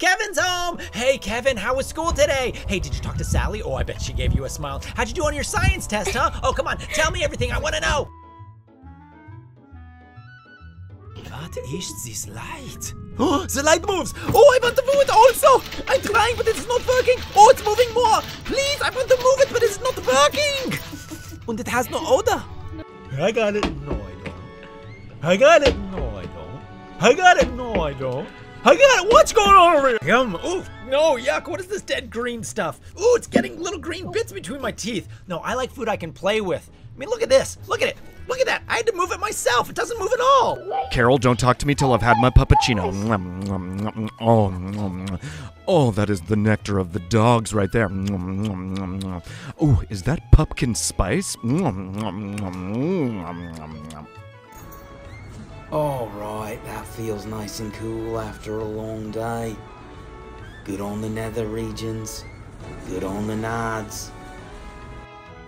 Kevin's home! Hey Kevin, how was school today? Hey, did you talk to Sally? Oh, I bet she gave you a smile. How'd you do on your science test, huh? Oh, come on, tell me everything, I wanna know! What is this light? Oh, the light moves! Oh, I want to move it also! I'm trying, but it's not working! Oh, it's moving more! Please, I want to move it, but it's not working! And it has no odor! I got it! No, I don't. I got it! No, I don't. I got it! No, I don't. I got it! What's going on over here? Yum! Ooh! No, yuck! What is this dead green stuff? Ooh, it's getting little green bits between my teeth. No, I like food I can play with. I mean, look at this. Look at it. Look at that. I had to move it myself. It doesn't move at all. Carol, don't talk to me till I've had my puppuccino. Oh, that is the nectar of the dogs right there. Oh, is that pumpkin spice? All right, that feels nice and cool after a long day. Good on the nether regions. Good on the nods.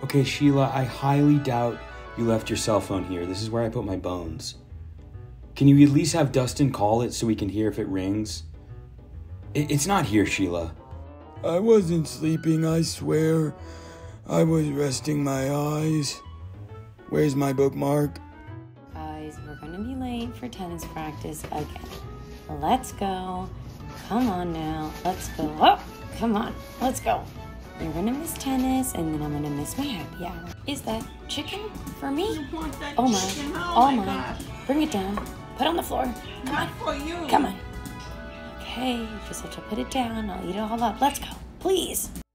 Okay, Sheila, I highly doubt you left your cell phone here. This is where I put my bones. Can you at least have Dustin call it so we can hear if it rings? It's not here, Sheila. I wasn't sleeping, I swear. I was resting my eyes. Where's my bookmark? We're gonna be late for tennis practice again. Let's go. Come on now. Let's go. Oh, come on. Let's go. You're gonna miss tennis, and then I'm gonna miss my happy hour. Is that chicken for me? Oh my! Oh my! Bring it down. Put it on the floor. Not for you. Come on. Okay, you just have to put it down. I'll eat it all up. Let's go, please.